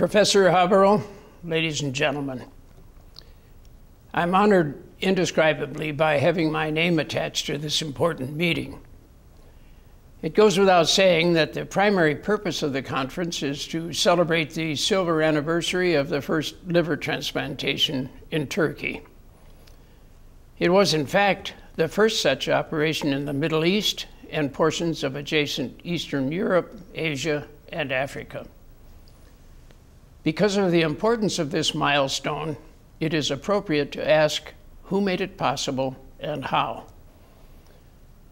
Professor Haberal, ladies and gentlemen, I'm honored indescribably by having my name attached to this important meeting. It goes without saying that the primary purpose of the conference is to celebrate the silver anniversary of the first liver transplantation in Turkey. It was, in fact, the first such operation in the Middle East and portions of adjacent Eastern Europe, Asia, and Africa. Because of the importance of this milestone, it is appropriate to ask who made it possible and how.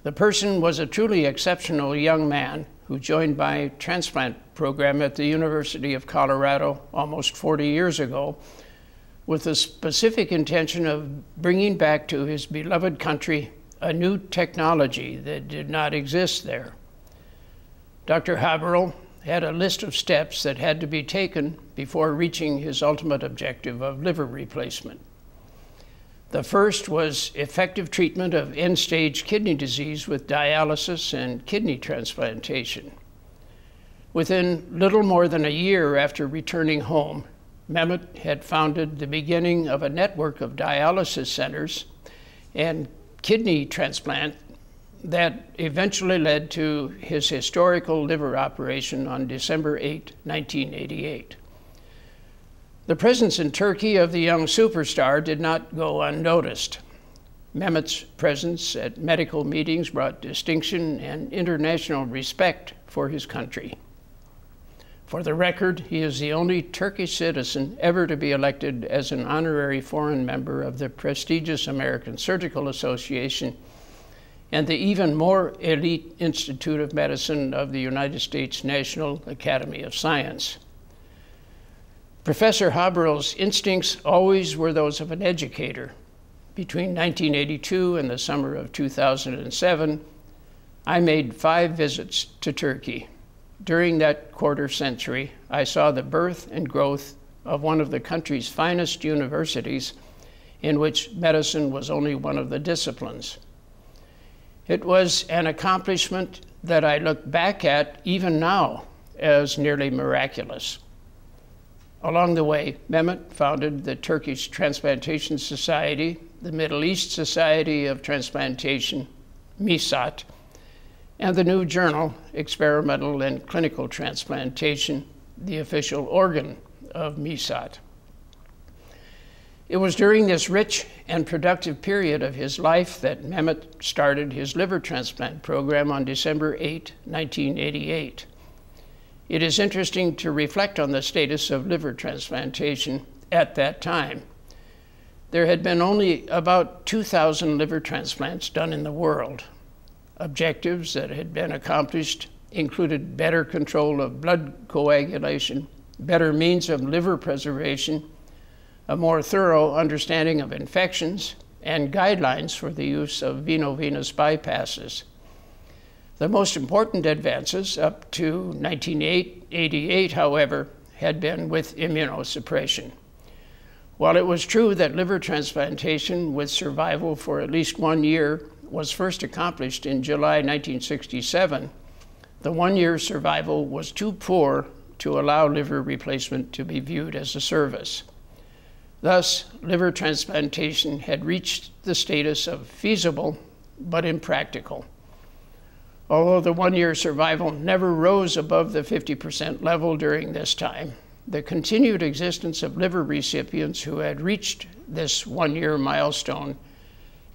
The person was a truly exceptional young man who joined my transplant program at the University of Colorado almost 40 years ago with the specific intention of bringing back to his beloved country a new technology that did not exist there. Dr. Haberal had a list of steps that had to be taken before reaching his ultimate objective of liver replacement. The first was effective treatment of end-stage kidney disease with dialysis and kidney transplantation. Within little more than a year after returning home, Mehmet had founded the beginning of a network of dialysis centers and kidney transplant that eventually led to his historical liver operation on December 8, 1988. The presence in Turkey of the young superstar did not go unnoticed. Mehmet's presence at medical meetings brought distinction and international respect for his country. For the record, he is the only Turkish citizen ever to be elected as an honorary foreign member of the prestigious American Surgical Association and the even more elite Institute of Medicine of the United States National Academy of Science. Professor Haberal's instincts always were those of an educator. Between 1982 and the summer of 2007, I made 5 visits to Turkey. During that quarter century, I saw the birth and growth of one of the country's finest universities, in which medicine was only one of the disciplines. It was an accomplishment that I look back at even now as nearly miraculous. Along the way, Mehmet founded the Turkish Transplantation Society, the Middle East Society of Transplantation, MISAT, and the new journal, Experimental and Clinical Transplantation, the official organ of MISAT. It was during this rich and productive period of his life that Mehmet started his liver transplant program on December 8, 1988. It is interesting to reflect on the status of liver transplantation at that time. There had been only about 2,000 liver transplants done in the world. Objectives that had been accomplished included better control of blood coagulation, better means of liver preservation, a more thorough understanding of infections, and guidelines for the use of veno-venous bypasses. The most important advances up to 1988, however, had been with immunosuppression. While it was true that liver transplantation with survival for at least 1 year was first accomplished in July 1967, the 1-year survival was too poor to allow liver replacement to be viewed as a service. Thus, liver transplantation had reached the status of feasible but impractical. Although the 1-year survival never rose above the 50% level during this time, the continued existence of liver recipients who had reached this 1-year milestone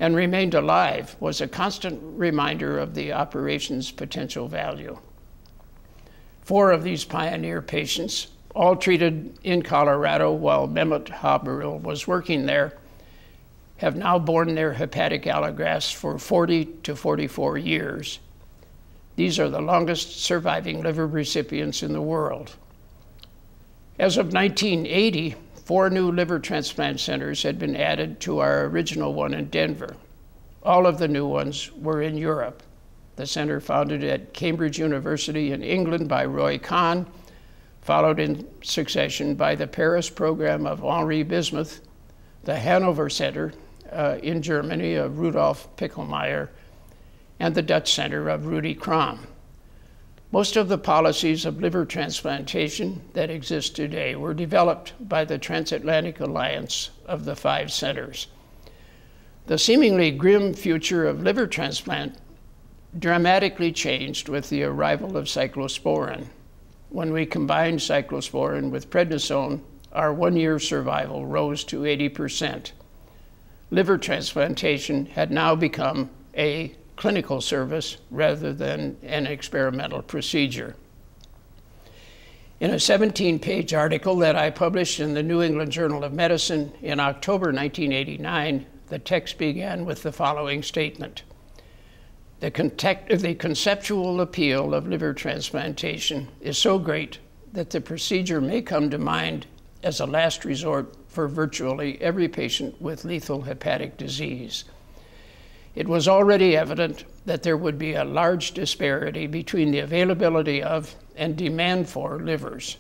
and remained alive was a constant reminder of the operation's potential value. 4 of these pioneer patients, all treated in Colorado while Mehmet Haberal was working there, have now borne their hepatic allografts for 40 to 44 years. These are the longest surviving liver recipients in the world. As of 1980, 4 new liver transplant centers had been added to our original one in Denver. All of the new ones were in Europe. The center founded at Cambridge University in England by Roy Kahn, followed in succession by the Paris program of Henri Bismuth, the Hanover Center in Germany of Rudolf Pickelmeier, and the Dutch Center of Rudy Crom. Most of the policies of liver transplantation that exist today were developed by the transatlantic alliance of the five centers. The seemingly grim future of liver transplant dramatically changed with the arrival of cyclosporin. When we combined cyclosporin with prednisone, our one-year survival rose to 80%. Liver transplantation had now become a clinical service rather than an experimental procedure. In a 17-page article that I published in the New England Journal of Medicine in October 1989, the text began with the following statement: The conceptual appeal of liver transplantation is so great that the procedure may come to mind as a last resort for virtually every patient with lethal hepatic disease. It was already evident that there would be a large disparity between the availability of and demand for livers.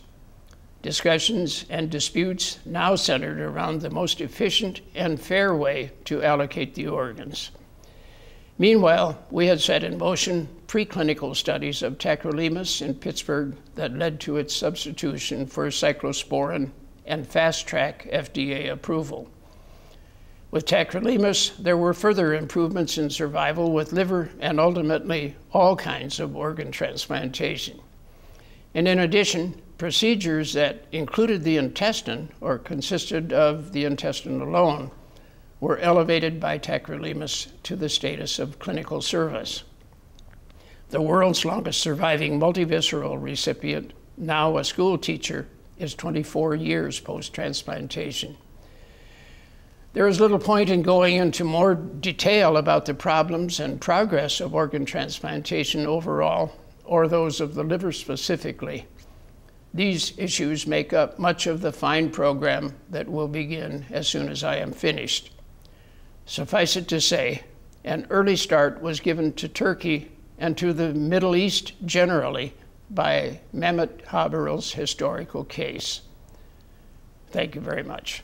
Discussions and disputes now centered around the most efficient and fair way to allocate the organs. Meanwhile, we had set in motion preclinical studies of tacrolimus in Pittsburgh that led to its substitution for cyclosporin and fast-track FDA approval. With tacrolimus, there were further improvements in survival with liver and ultimately all kinds of organ transplantation. And in addition, procedures that included the intestine or consisted of the intestine alone were elevated by tacrolimus to the status of clinical service. The world's longest surviving multivisceral recipient, now a school teacher, is 24 years post-transplantation. There is little point in going into more detail about the problems and progress of organ transplantation overall, or those of the liver specifically. These issues make up much of the fine program that will begin as soon as I am finished. Suffice it to say, an early start was given to Turkey and to the Middle East generally by Mehmet Haberal's historical case. Thank you very much.